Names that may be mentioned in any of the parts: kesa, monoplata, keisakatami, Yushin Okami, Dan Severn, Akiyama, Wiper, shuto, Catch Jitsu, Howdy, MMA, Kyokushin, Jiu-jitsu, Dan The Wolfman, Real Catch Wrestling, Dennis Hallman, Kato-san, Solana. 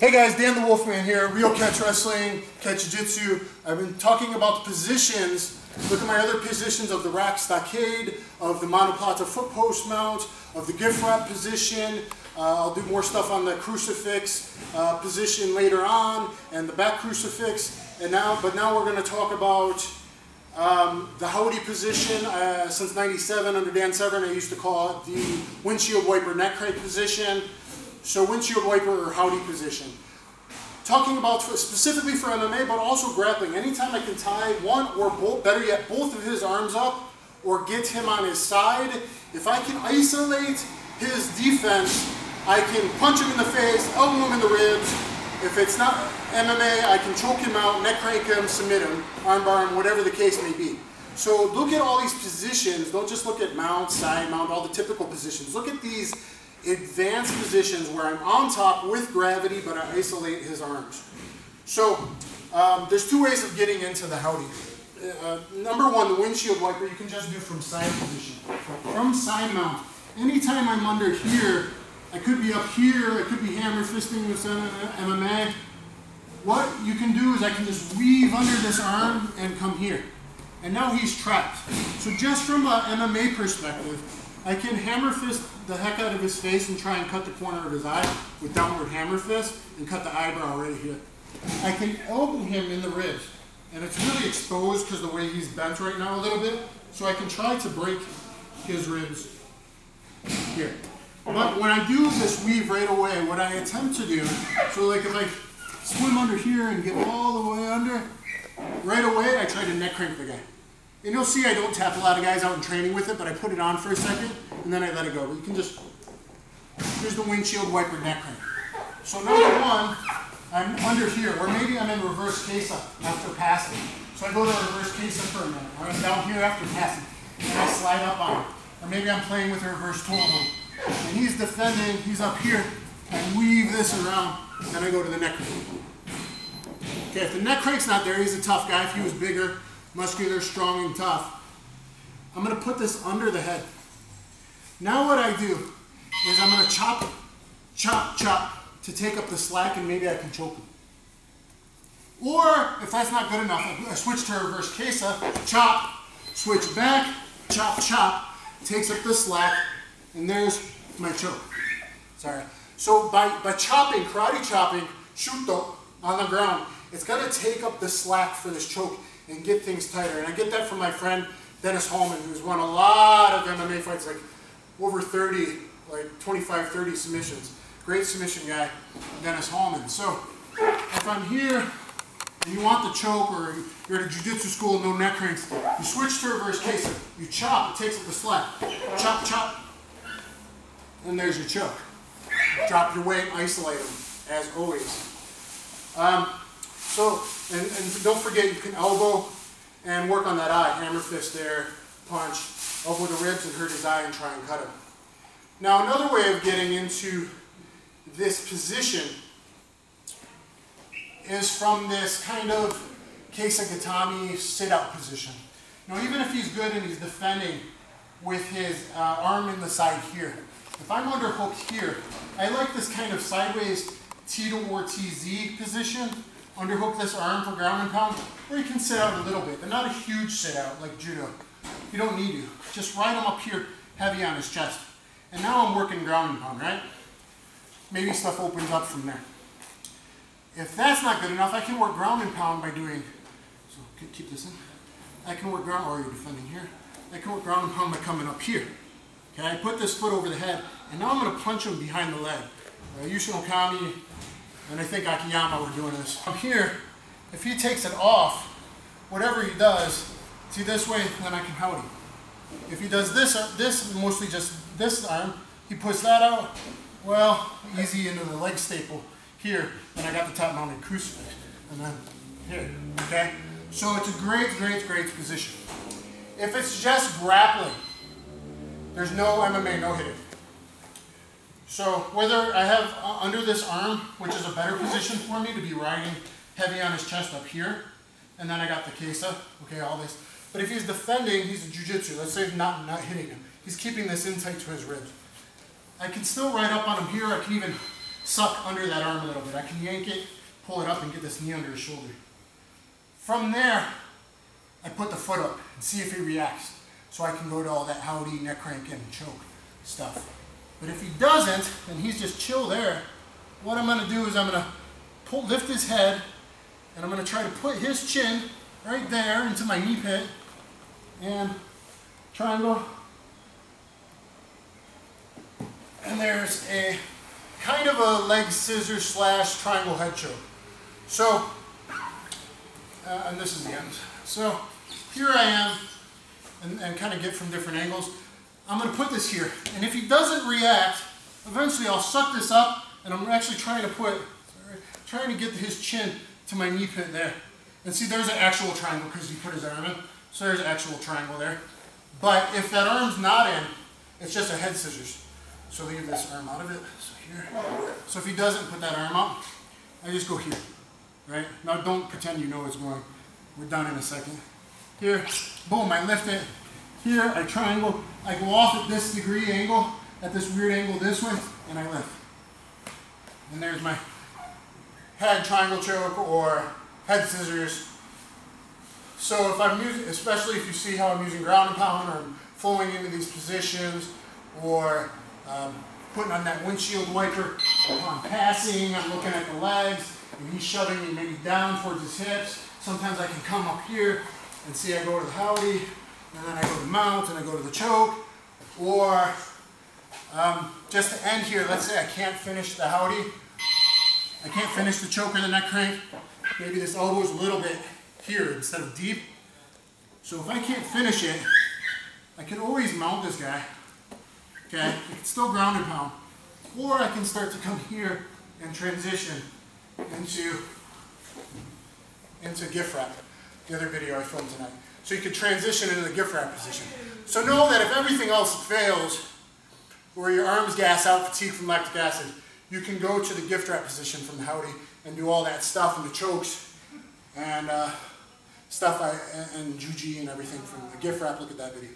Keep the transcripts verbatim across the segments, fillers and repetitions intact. Hey guys, Dan The Wolfman here, Real Catch Wrestling, Catch Jiu-Jitsu. I've been talking about the positions. Look at my other positions of the rack stockade, of the monoplata foot post mount, of the gift wrap position. Uh, I'll do more stuff on the crucifix uh, position later on, and the back crucifix. And now, but now we're going to talk about um, the howdy position. Uh, since ninety-seven, under Dan Severn, I used to call it the windshield wiper neck crate position. So windshield wiper or howdy position. Talking about specifically for M M A, but also grappling. Anytime I can tie one or both, better yet, both of his arms up or get him on his side, if I can isolate his defense, I can punch him in the face, elbow him in the ribs. If it's not M M A, I can choke him out, neck crank him, submit him, arm bar him, whatever the case may be. So look at all these positions. Don't just look at mount, side mount, all the typical positions. Look at these advanced positions where I'm on top with gravity, but I isolate his arms. So um, there's two ways of getting into the howdy. Uh, number one, the windshield wiper, you can just do from side position, from side mount. Anytime I'm under here, I could be up here, I could be hammer fisting with M M A. What you can do is I can just weave under this arm and come here. And now he's trapped. So just from an M M A perspective, I can hammer fist the heck out of his face and try and cut the corner of his eye with downward hammer fist and cut the eyebrow right here. I can elbow him in the ribs, and it's really exposed because the way he's bent right now a little bit, so I can try to break his ribs here. But when I do this weave right away, what I attempt to do, so like if I swim under here and get all the way under, right away I try to neck crank the guy. And you'll see I don't tap a lot of guys out in training with it, but I put it on for a second, and then I let it go. But you can just, here's the windshield wiper neck crank. So number one, I'm under here, or maybe I'm in reverse case-up after passing. So I go to reverse case-up for a minute, or I'm down here after passing, and I slide up on him. Or maybe I'm playing with a reverse toe hold. And he's defending, he's up here, I weave this around, and then I go to the neck crank. Okay, if the neck crank's not there, he's a tough guy. If he was bigger, muscular, strong, and tough, I'm going to put this under the head. Now what I do is I'm going to chop, chop, chop to take up the slack, and maybe I can choke him. Or, if that's not good enough, I switch to reverse Kesa, chop, switch back, chop, chop, takes up the slack, and there's my choke. Sorry. So by, by chopping, karate chopping, shuto, on the ground, it's going to take up the slack for this choke and get things tighter. And I get that from my friend Dennis Hallman, who's won a lot of M M A fights, like over thirty, like twenty-five, thirty submissions. Great submission guy, Dennis Hallman. So if I'm here and you want the choke, or you're at a jiu-jitsu school, no neck cranks, you switch to reverse Kesa. You chop, it takes up the slack. Chop, chop, and there's your choke. Drop your weight, isolate them, as always. Um, So, and, and don't forget, you can elbow and work on that eye. Hammer fist there, punch, elbow the ribs and hurt his eye and try and cut him. Now, another way of getting into this position is from this kind of keisakatami sit-out position. Now, even if he's good and he's defending with his uh, arm in the side here, if I'm underhooked here, I like this kind of sideways T to or T Z position. Underhook this arm for ground and pound, or you can sit out a little bit, but not a huge sit out like judo. You don't need to. Just ride him up here heavy on his chest. And now I'm working ground and pound, right? Maybe stuff opens up from there. If that's not good enough, I can work ground and pound by doing, so keep this in. I can work ground, or you're defending here. I can work ground and pound by coming up here. Okay, I put this foot over the head, and now I'm going to punch him behind the leg. Uh, Yushin Okami, and I think Akiyama were doing this. Up here, if he takes it off, whatever he does, see this way, then I can howdy. If he does this, this mostly just this arm, he puts that out, well, easy into the leg staple here, and I got the top mounted crucifix, and then here, okay? So it's a great, great, great position. If it's just grappling, there's no M M A no-hitter. So whether I have uh, under this arm, which is a better position for me to be riding heavy on his chest up here, and then I got the kesa, okay, all this. But if he's defending, he's in jiu-jitsu. Let's say not not hitting him. He's keeping this in tight to his ribs. I can still ride up on him here. I can even suck under that arm a little bit. I can yank it, pull it up, and get this knee under his shoulder. From there, I put the foot up and see if he reacts, so I can go to all that howdy, neck crank, and choke stuff. But if he doesn't, then he's just chill there. What I'm going to do is I'm going to pull, lift his head, and I'm going to try to put his chin right there into my knee pit, and triangle. And there's a kind of a leg scissors slash triangle head choke. So, uh, and this is the end. So here I am, and, and kind of get from different angles. I'm going to put this here, and if he doesn't react, eventually I'll suck this up, and I'm actually trying to put, trying to get his chin to my knee pit there. And see, there's an actual triangle because he put his arm in, so there's an actual triangle there. But if that arm's not in, it's just a head scissors. So leave this arm out of it. So here. So if he doesn't put that arm out, I just go here, right? Now don't pretend you know it's going. We're done in a second. Here, boom! I lift it. Here, I triangle. I go off at this degree angle, at this weird angle this way, and I lift. And there's my head triangle choke or head scissors. So if I'm using, especially if you see how I'm using ground and pound or flowing into these positions or um, putting on that windshield wiper, I'm passing, I'm looking at the legs, and he's shoving me maybe down towards his hips. Sometimes I can come up here and see I go to the howdy. And then I go to mount, and I go to the choke, or um, just to end here, let's say I can't finish the howdy, I can't finish the choke or the neck crank, maybe this elbow is a little bit here instead of deep. So if I can't finish it, I can always mount this guy, okay, it's still ground and pound, or I can start to come here and transition into, into gift wrap, the other video I filmed tonight. So you can transition into the gift wrap position. So know that if everything else fails, or your arms gas out, fatigue from lactic acid, you can go to the gift wrap position from the howdy and do all that stuff and the chokes and uh, stuff I, and juji and everything from the gift wrap. Look at that video.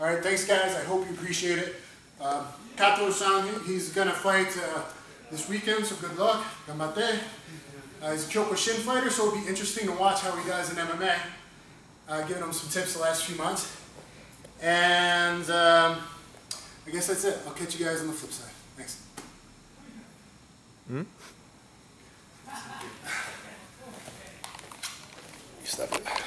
All right, thanks guys. I hope you appreciate it. Uh, Kato-san, he's gonna fight uh, this weekend, so good luck. Gambatte. Uh, he's a Kyokushin fighter, so it'll be interesting to watch how he does in M M A. Uh, giving them some tips the last few months. And um, I guess that's it. I'll catch you guys on the flip side. Thanks. Hmm? You stepped it.